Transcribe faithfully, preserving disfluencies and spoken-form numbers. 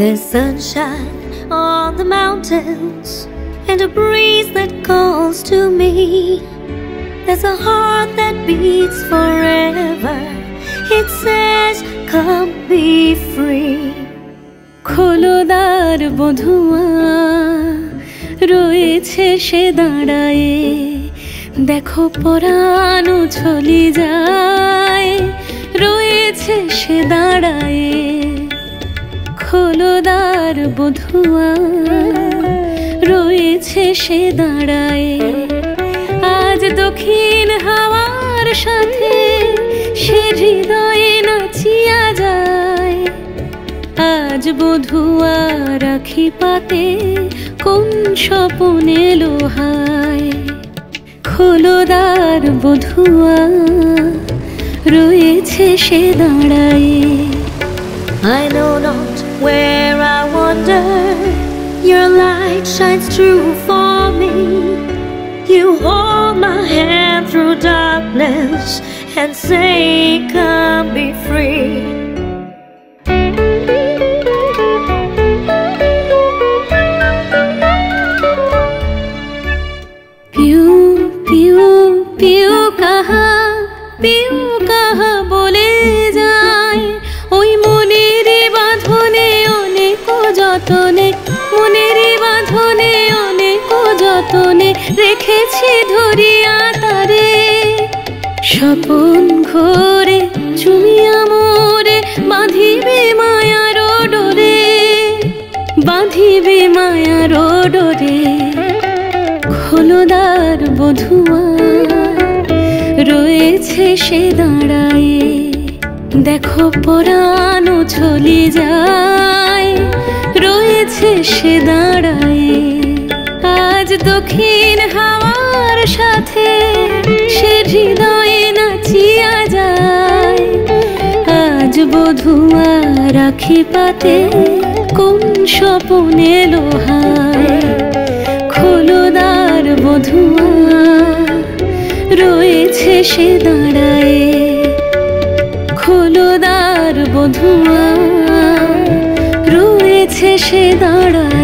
There's sunshine on the mountains and a breeze that calls to me. There's a heart that beats forever. It says, come be free. Kholo Dwar Bodhua, royeche she daraye. Dekho porano chole jaye, royeche she daraye. Kholo Dwar Bodhua, royeche she daraye. দক্ষিণ হাওয়ার সাথে সে হৃদয়ে নাচিয়া যায়। আজ বধুয়া রাখি পাতে কোন স্বপনে লোহায়। খোলো দ্বার বধুয়া রয়েছে সে দাঁড়ায়। I know not where I wander, your light shines true for me. You hold my hand through darkness and say, come be free. Piu, piu, piu kaha, piu kaha bole jai. Oi moneri badhone oneko jotone, moneri badhone oneko jotone. রেখেছি ধরিয়া তারে স্বপন ঘরে চুমিয়া মোরে। বাঁধিবে মায়ার ডোরে, বাঁধিবে মায়ার ডোরে। খোলো দ্বার বধুয়া রয়েছে সে দাঁড়ায়। দেখো পরাণ চলে যায়, রয়েছে সে দাঁড়ায়। আজ দক্ষিণ হাওয়ার সাথে সে হৃদয়ে নাচিয়া যায়। আজ বধুয়া রাখি পাতে কোন স্বপনে লোহায়। খোলো দ্বার বধুয়া রয়েছে সে দাঁড়ায়। খোলো দ্বার বধুয়া রয়েছে সে দাঁড়ায়।